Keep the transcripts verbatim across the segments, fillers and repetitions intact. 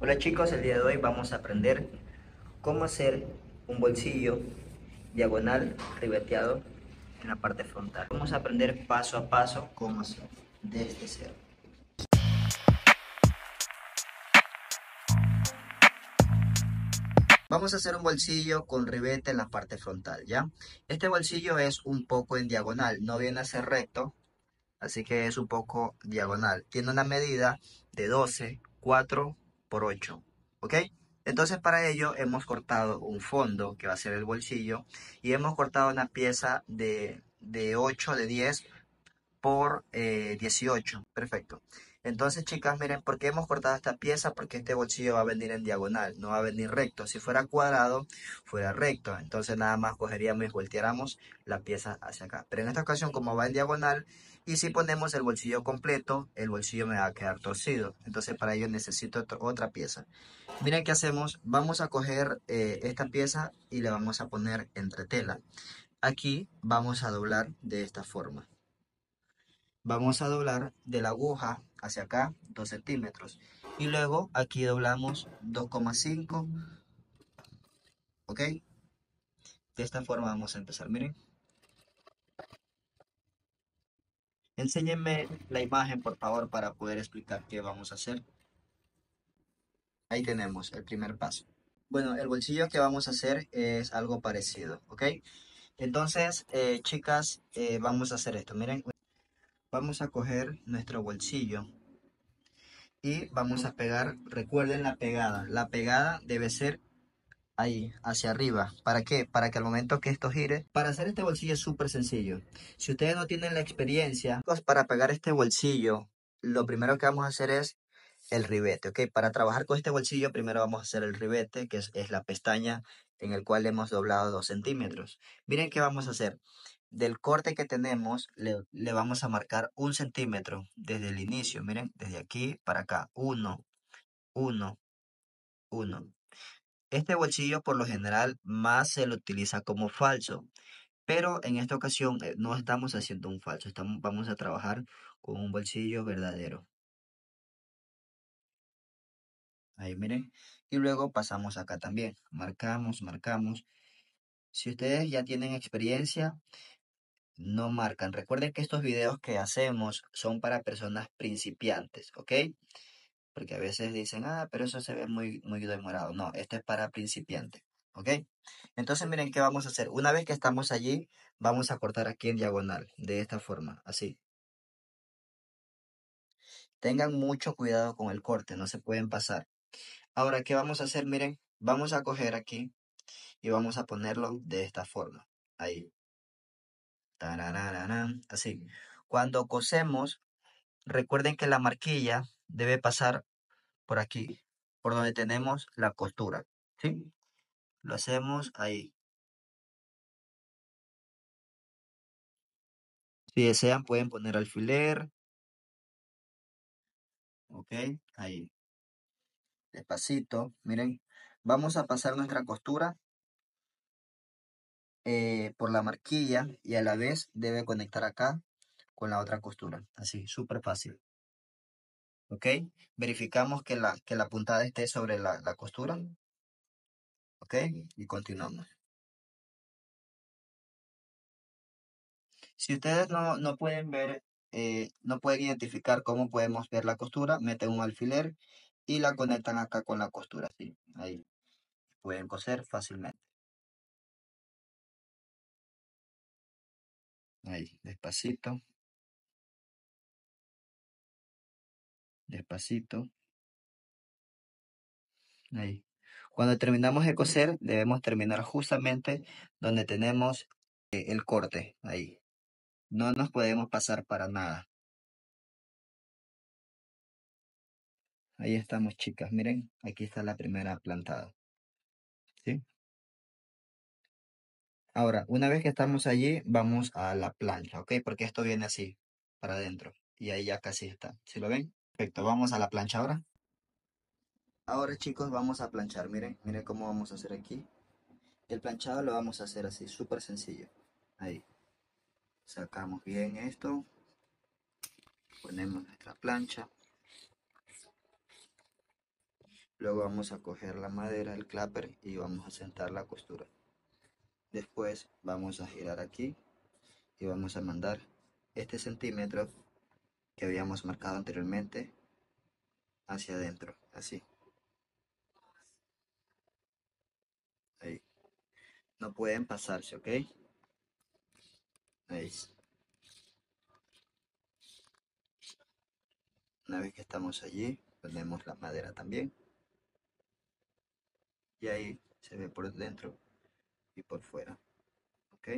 Hola chicos, el día de hoy vamos a aprender cómo hacer un bolsillo diagonal ribeteado en la parte frontal. Vamos a aprender paso a paso cómo hacerlo desde cero. Vamos a hacer un bolsillo con ribete en la parte frontal, ¿ya? Este bolsillo es un poco en diagonal, no viene a ser recto, así que es un poco diagonal. Tiene una medida de doce, cuatro por ocho, ¿ok? Entonces para ello hemos cortado un fondo que va a ser el bolsillo y hemos cortado una pieza de, de ocho de diez por dieciocho, perfecto. Entonces chicas, miren, ¿por qué hemos cortado esta pieza? Porque este bolsillo va a venir en diagonal, no va a venir recto. Si fuera cuadrado, fuera recto, entonces nada más cogeríamos y volteáramos la pieza hacia acá. Pero en esta ocasión, como va en diagonal, y si ponemos el bolsillo completo, el bolsillo me va a quedar torcido. Entonces para ello necesito otra pieza. Miren qué hacemos, vamos a coger eh, esta pieza y la vamos a poner entre tela. Aquí vamos a doblar de esta forma. Vamos a doblar de la aguja hacia acá dos centímetros y luego aquí doblamos dos coma cinco, ok. De esta forma vamos a empezar. Miren, enséñenme la imagen por favor para poder explicar qué vamos a hacer. Ahí tenemos el primer paso. Bueno, el bolsillo que vamos a hacer es algo parecido, ok. Entonces eh, chicas, eh, vamos a hacer esto. Miren, vamos a coger nuestro bolsillo y vamos a pegar, recuerden la pegada, la pegada debe ser ahí, hacia arriba. ¿Para qué? Para que al momento que esto gire, para hacer este bolsillo es súper sencillo. Si ustedes no tienen la experiencia, pues para pegar este bolsillo, lo primero que vamos a hacer es el ribete, ¿ok? Para trabajar con este bolsillo, primero vamos a hacer el ribete, que es, es la pestaña en el cual hemos doblado dos centímetros. Miren qué vamos a hacer. Del corte que tenemos le, le vamos a marcar un centímetro desde el inicio. Miren, desde aquí para acá, uno, uno, uno. Este bolsillo por lo general más se lo utiliza como falso, pero en esta ocasión eh, no estamos haciendo un falso, estamos, vamos a trabajar con un bolsillo verdadero. Ahí miren, y luego pasamos acá también, marcamos, marcamos. Si ustedes ya tienen experiencia, no marcan. Recuerden que estos videos que hacemos son para personas principiantes, ¿ok? Porque a veces dicen, ah, pero eso se ve muy, muy demorado. No, esto es para principiantes, ¿ok? Entonces, miren qué vamos a hacer. Una vez que estamos allí, vamos a cortar aquí en diagonal, de esta forma, así. Tengan mucho cuidado con el corte, no se pueden pasar. Ahora, ¿qué vamos a hacer? Miren, vamos a coger aquí y vamos a ponerlo de esta forma, ahí. Tarararán, así. Cuando cosemos, recuerden que la marquilla debe pasar por aquí, por donde tenemos la costura, ¿sí? Lo hacemos ahí. Si desean pueden poner alfiler. Ok, ahí. Despacito, miren. Vamos a pasar nuestra costura eh, por la marquilla y a la vez debe conectar acá con la otra costura. Así, súper fácil. ¿Ok? Verificamos que la, que la puntada esté sobre la, la costura. ¿Ok? Y continuamos. Si ustedes no, no pueden ver, eh, no pueden identificar cómo podemos ver la costura, meten un alfiler y la conectan acá con la costura, así, ahí. Pueden coser fácilmente. Ahí, despacito. Despacito. Ahí. Cuando terminamos de coser, debemos terminar justamente donde tenemos el corte, ahí. No nos podemos pasar para nada. Ahí estamos, chicas. Miren, aquí está la primera plantada. ¿Sí? Ahora, una vez que estamos allí, vamos a la plancha, ¿ok? Porque esto viene así, para adentro. Y ahí ya casi está. ¿Sí lo ven? Perfecto. Vamos a la plancha ahora. Ahora, chicos, vamos a planchar. Miren, miren cómo vamos a hacer aquí. El planchado lo vamos a hacer así, súper sencillo. Ahí. Sacamos bien esto. Ponemos nuestra plancha. Luego vamos a coger la madera, el clapper, y vamos a sentar la costura. Después vamos a girar aquí y vamos a mandar este centímetro que habíamos marcado anteriormente hacia adentro, así. Ahí. No pueden pasarse, ¿ok? Ahí. Una vez que estamos allí, ponemos la madera también. Y ahí se ve por dentro y por fuera. ¿Ok?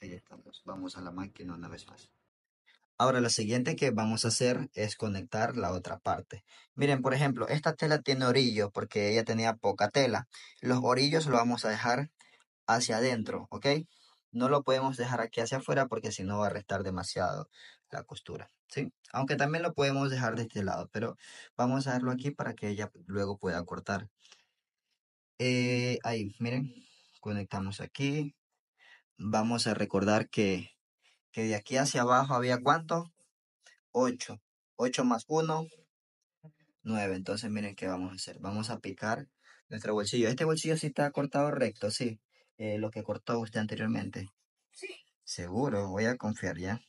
Ahí estamos. Vamos a la máquina una vez más. Ahora lo siguiente que vamos a hacer es conectar la otra parte. Miren, por ejemplo, esta tela tiene orillos porque ella tenía poca tela. Los orillos lo vamos a dejar hacia adentro, ¿ok? No lo podemos dejar aquí hacia afuera porque si no va a restar demasiado la costura, ¿sí? Aunque también lo podemos dejar de este lado, pero vamos a dejarlo aquí para que ella luego pueda cortar. Eh, ahí, miren, conectamos aquí. Vamos a recordar que... que de aquí hacia abajo había ¿cuánto? ocho. ocho más uno, nueve. Entonces miren qué vamos a hacer. Vamos a picar nuestro bolsillo. Este bolsillo sí está cortado recto, sí. Eh, lo que cortó usted anteriormente. Sí. Seguro, voy a confiar ya.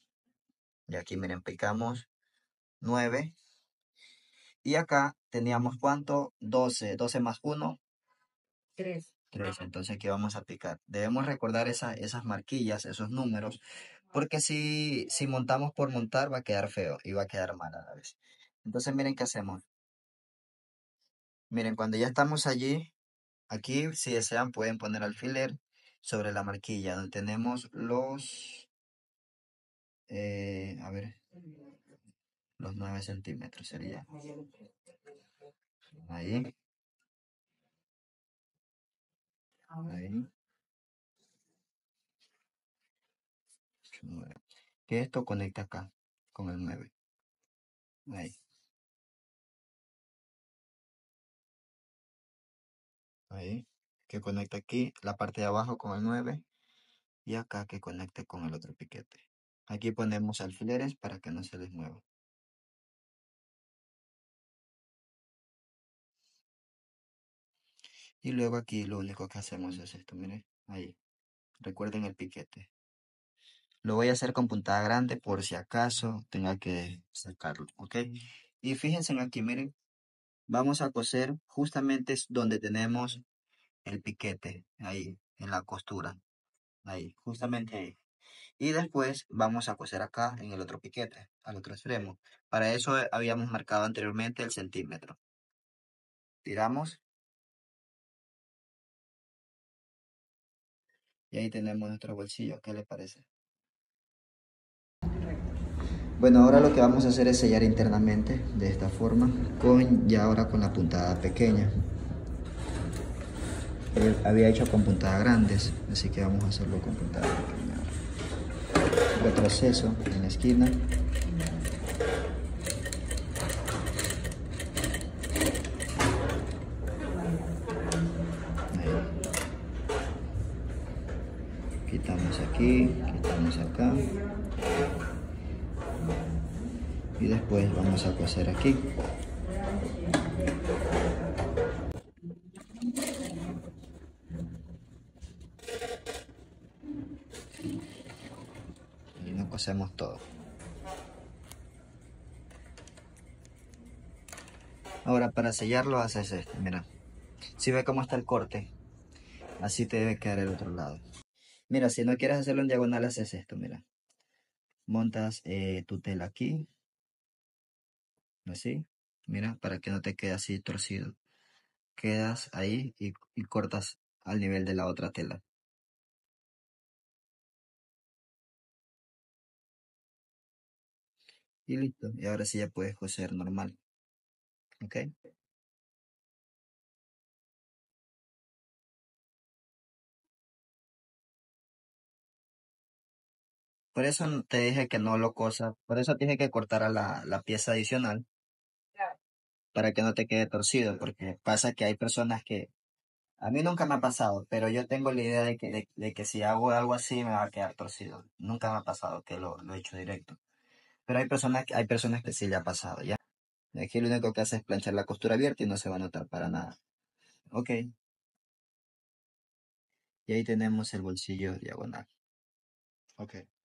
Y aquí miren, picamos nueve. Y acá teníamos ¿cuánto? doce. doce más uno. tres. tres. Entonces aquí vamos a picar. Debemos recordar esa, esas marquillas, esos números. Porque si, si montamos por montar va a quedar feo y va a quedar mal a la vez. Entonces miren qué hacemos. Miren, cuando ya estamos allí, aquí si desean pueden poner alfiler sobre la marquilla donde tenemos los, eh, a ver, los nueve centímetros sería. Ahí. Ahí. nueve. Que esto conecta acá con el nueve. Ahí. Ahí. Que conecta aquí la parte de abajo con el nueve. Y acá que conecte con el otro piquete. Aquí ponemos alfileres para que no se les mueva. Y luego aquí lo único que hacemos es esto. Miren. Ahí. Recuerden el piquete. Lo voy a hacer con puntada grande por si acaso tenga que sacarlo, ¿ok? Y fíjense aquí, miren, vamos a coser justamente donde tenemos el piquete, ahí, en la costura, ahí, justamente ahí. Y después vamos a coser acá en el otro piquete, al otro extremo. Para eso habíamos marcado anteriormente el centímetro. Tiramos. Y ahí tenemos nuestro bolsillo, ¿qué les parece? Bueno, ahora lo que vamos a hacer es sellar internamente de esta forma, con ya ahora con la puntada pequeña. Eh, había hecho con puntadas grandes, así que vamos a hacerlo con puntada pequeña. Retroceso en la esquina. Ahí. Quitamos aquí, quitamos acá. Y después vamos a coser aquí. Y lo cosemos todo. Ahora para sellarlo haces esto, mira. Si ve cómo está el corte, así te debe quedar el otro lado. Mira, si no quieres hacerlo en diagonal haces esto, mira. Montas eh, tu tela aquí. Así, mira, para que no te quede así torcido. Quedas ahí y, y cortas al nivel de la otra tela. Y listo. Y ahora sí ya puedes coser normal. ¿Ok? Por eso te dije que no lo cosas. Por eso te dije que cortara la, la pieza adicional. Para que no te quede torcido, porque pasa que hay personas que, a mí nunca me ha pasado, pero yo tengo la idea de que, de, de que si hago algo así me va a quedar torcido. Nunca me ha pasado que lo, lo he hecho directo, pero hay personas, hay personas que sí le ha pasado, ¿ya? Aquí lo único que hace es planchar la costura abierta y no se va a notar para nada. Ok. Y ahí tenemos el bolsillo diagonal. Ok.